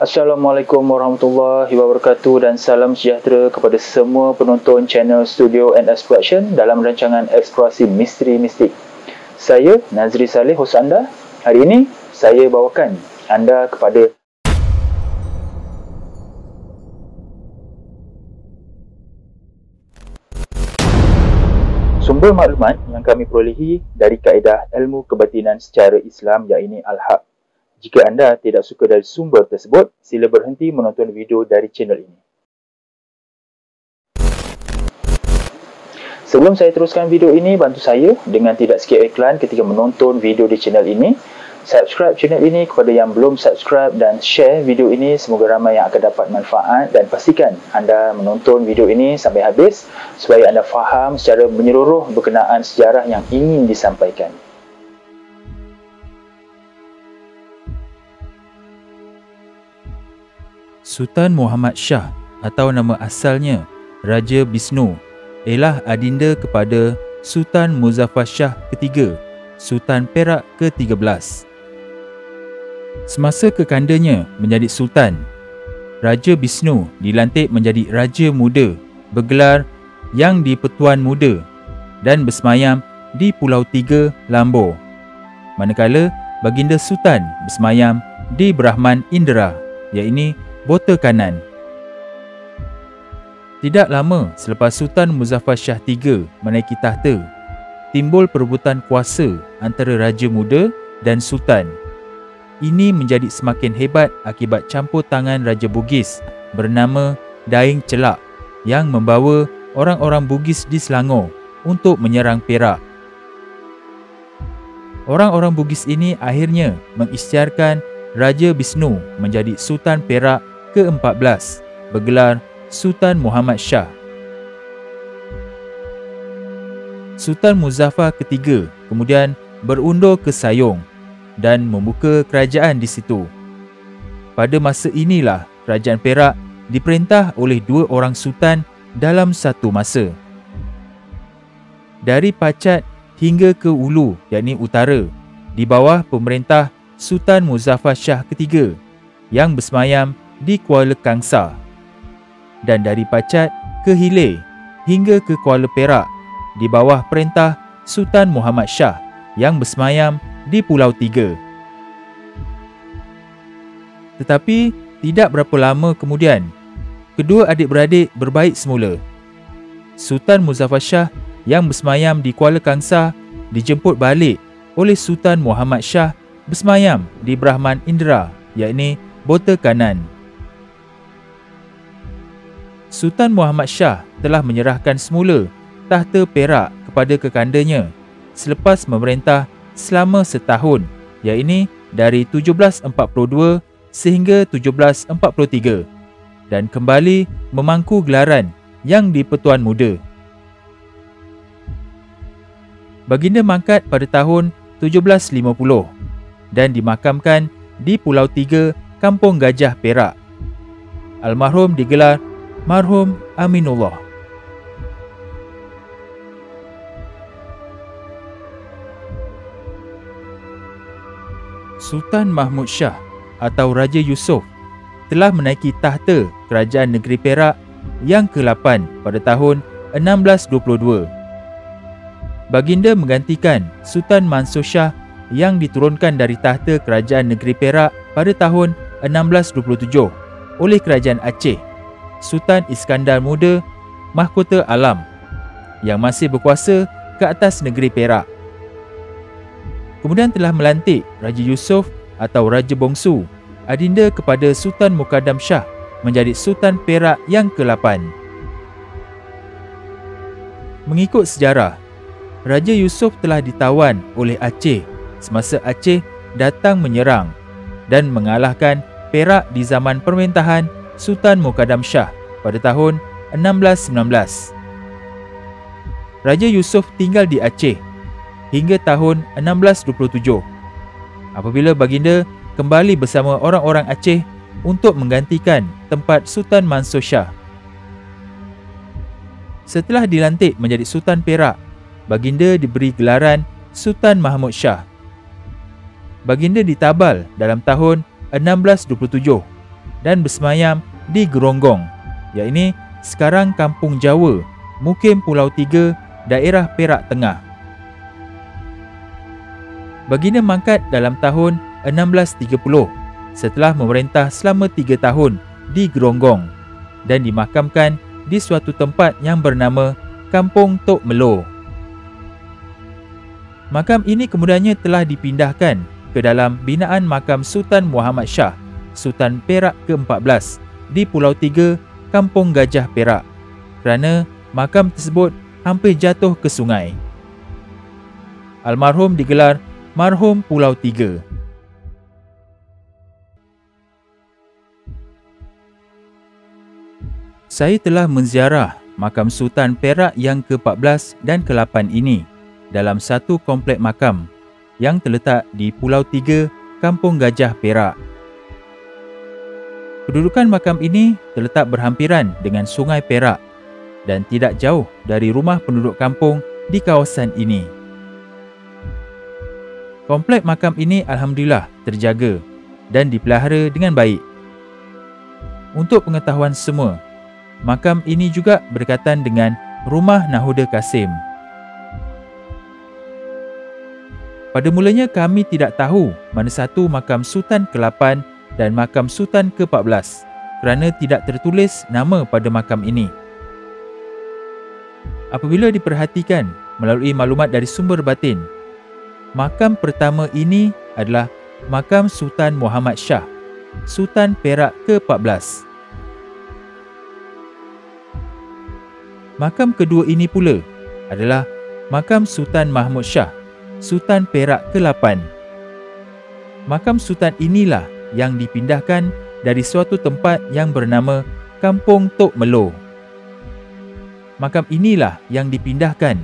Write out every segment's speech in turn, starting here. Assalamualaikum warahmatullahi wabarakatuh dan salam sejahtera kepada semua penonton channel Studio and Exploration dalam rancangan Eksplorasi Misteri Mistik. Saya Nazri Saleh, hos anda. Hari ini saya bawakan anda kepada sumber maklumat yang kami perolehi dari kaedah ilmu kebatinan secara Islam, iaitu Al-Haq. Jika anda tidak suka dari sumber tersebut, sila berhenti menonton video dari channel ini. Sebelum saya teruskan video ini, bantu saya dengan tidak skip iklan ketika menonton video di channel ini. Subscribe channel ini kepada yang belum subscribe dan share video ini. Semoga ramai yang akan dapat manfaat, dan pastikan anda menonton video ini sampai habis supaya anda faham secara menyeluruh berkenaan sejarah yang ingin disampaikan. Sultan Muhammad Shah atau nama asalnya Raja Bisnu ialah adinda kepada Sultan Muzaffar Shah III, Sultan Perak ke-13. Semasa kekandanya menjadi Sultan, Raja Bisnu dilantik menjadi Raja Muda bergelar Yang Di-Pertuan Muda dan bersemayam di Pulau 3, Lambor. Manakala baginda Sultan bersemayam di Brahman Indera, iaitu bota kanan. Tidak lama selepas Sultan Muzaffar Shah III menaiki tahta, timbul perebutan kuasa antara Raja Muda dan Sultan. Ini menjadi semakin hebat akibat campur tangan Raja Bugis bernama Daing Celak yang membawa orang-orang Bugis di Selangor untuk menyerang Perak. Orang-orang Bugis ini akhirnya mengisytiharkan Raja Bisnu menjadi Sultan Perak ke-14 bergelar Sultan Muhammad Shah. Sultan Muzaffar ketiga kemudian berundur ke Sayong dan membuka kerajaan di situ. Pada masa inilah kerajaan Perak diperintah oleh dua orang sultan dalam satu masa. Dari Pacat hingga ke Ulu, iaitu utara, di bawah pemerintah Sultan Muzaffar Shah III yang bersemayam di Kuala Kangsar, dan dari Pacat ke Hilir hingga ke Kuala Perak di bawah perintah Sultan Muhammad Shah yang bersemayam di Pulau Tiga. Tetapi tidak berapa lama kemudian, kedua adik-beradik berbaik semula. Sultan Muzaffar Shah yang bersemayam di Kuala Kangsar dijemput balik oleh Sultan Muhammad Shah bersemayam di Brahman Indera, iaitu bota kanan. Sultan Muhammad Shah telah menyerahkan semula tahta Perak kepada kekandanya selepas memerintah selama setahun, iaitu dari 1742 sehingga 1743, dan kembali memangku gelaran Yang Di-Pertuan Muda. Baginda mangkat pada tahun 1750 dan dimakamkan di Pulau 3, Kampung Gajah, Perak. Almarhum digelar Marhum Aminullah. Sultan Mahmud Shah atau Raja Yusof telah menaiki tahta kerajaan negeri Perak yang ke-8 pada tahun 1622. Baginda menggantikan Sultan Mansur Shah yang diturunkan dari tahta kerajaan negeri Perak pada tahun 1627 oleh kerajaan Aceh, Sultan Iskandar Muda, Mahkota Alam, yang masih berkuasa ke atas negeri Perak. Kemudian telah melantik Raja Yusof atau Raja Bongsu, adinda kepada Sultan Mukaddam Shah, menjadi Sultan Perak yang ke-8. Mengikut sejarah, Raja Yusof telah ditawan oleh Aceh semasa Aceh datang menyerang dan mengalahkan Perak di zaman pemerintahan Sultan Mukaddam Shah pada tahun 1619. Raja Yusof tinggal di Aceh hingga tahun 1627. Apabila baginda kembali bersama orang-orang Aceh untuk menggantikan tempat Sultan Mansur Shah. Setelah dilantik menjadi Sultan Perak, baginda diberi gelaran Sultan Mahmud Shah. Baginda ditabal dalam tahun 1627 dan bersemayam di Geronggong, yakni sekarang Kampung Jawa, Mukim Pulau 3, daerah Perak Tengah. Baginda mangkat dalam tahun 1630 setelah memerintah selama 3 tahun di Geronggong dan dimakamkan di suatu tempat yang bernama Kampung Tok Melo. Makam ini kemudiannya telah dipindahkan ke dalam binaan makam Sultan Muhammad Shah, Sultan Perak ke-14 di Pulau 3, Kampung Gajah Perak, kerana makam tersebut hampir jatuh ke sungai. Almarhum digelar Marhum Pulau 3. Saya telah menziarah makam Sultan Perak yang ke-14 dan ke-8 ini dalam satu komplek makam yang terletak di Pulau 3, Kampung Gajah Perak. Kedudukan makam ini terletak berhampiran dengan Sungai Perak dan tidak jauh dari rumah penduduk kampung di kawasan ini. Komplek makam ini alhamdulillah terjaga dan dipelihara dengan baik. Untuk pengetahuan semua, makam ini juga berkaitan dengan rumah Nakhoda Kassim. Pada mulanya kami tidak tahu mana satu makam Sultan ke-8 dan makam Sultan ke-14 kerana tidak tertulis nama pada makam ini. Apabila diperhatikan melalui maklumat dari sumber batin, makam pertama ini adalah makam Sultan Muhammad Shah, Sultan Perak ke-14. Makam kedua ini pula adalah makam Sultan Mahmud Shah, Sultan Perak ke-8. Makam Sultan inilah yang dipindahkan dari suatu tempat yang bernama Kampung Tok Melo. Makam inilah yang dipindahkan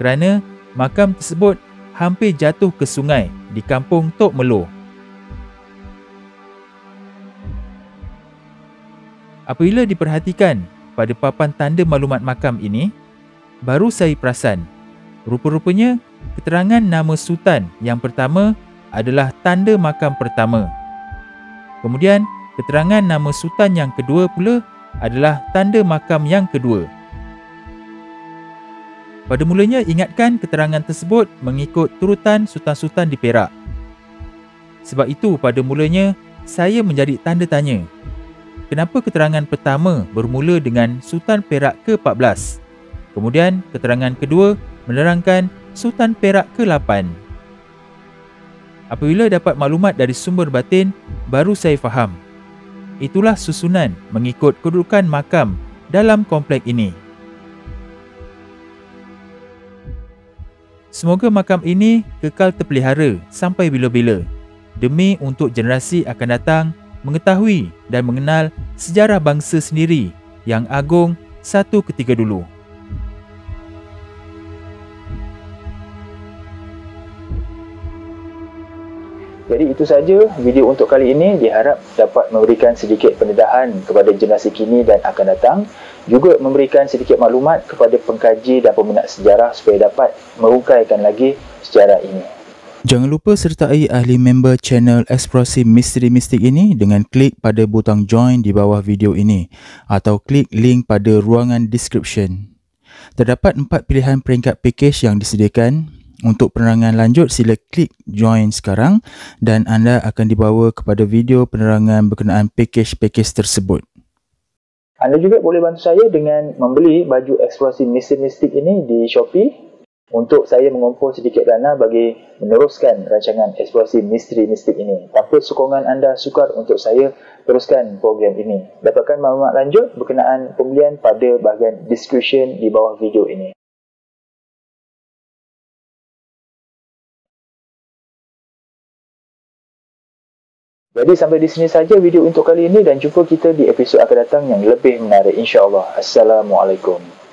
kerana makam tersebut hampir jatuh ke sungai di Kampung Tok Melo. Apabila diperhatikan pada papan tanda maklumat makam ini, baru saya perasan, rupa-rupanya keterangan nama Sultan yang pertama adalah tanda makam pertama. Kemudian, keterangan nama Sultan yang kedua pula adalah tanda makam yang kedua. Pada mulanya ingatkan keterangan tersebut mengikut turutan Sultan-Sultan di Perak. Sebab itu pada mulanya saya menjadi tanda tanya, kenapa keterangan pertama bermula dengan Sultan Perak ke-14? Kemudian keterangan kedua menerangkan Sultan Perak ke-8. Apabila dapat maklumat dari sumber batin, baru saya faham. Itulah susunan mengikut kedudukan makam dalam komplek ini. Semoga makam ini kekal terpelihara sampai bila-bila, demi untuk generasi akan datang mengetahui dan mengenal sejarah bangsa sendiri yang agung satu ketika dulu. Jadi itu saja video untuk kali ini, diharap dapat memberikan sedikit pendedahan kepada generasi kini dan akan datang, juga memberikan sedikit maklumat kepada pengkaji dan peminat sejarah supaya dapat merungkaikan lagi sejarah ini. Jangan lupa sertai ahli member channel Eksplorasi Misteri Mistik ini dengan klik pada butang join di bawah video ini atau klik link pada ruangan description. Terdapat 4 pilihan peringkat pakej yang disediakan. Untuk penerangan lanjut, sila klik join sekarang dan anda akan dibawa kepada video penerangan berkenaan pakej-pakej tersebut. Anda juga boleh bantu saya dengan membeli baju Eksplorasi Misteri Mistik ini di Shopee untuk saya mengumpul sedikit dana bagi meneruskan rancangan Eksplorasi Misteri Mistik ini. Tanpa sokongan anda, sukar untuk saya teruskan program ini. Dapatkan maklumat lanjut berkenaan pembelian pada bahagian description di bawah video ini. Jadi sampai di sini saja video untuk kali ini dan jumpa kita di episod akan datang yang lebih menarik insya-Allah. Assalamualaikum.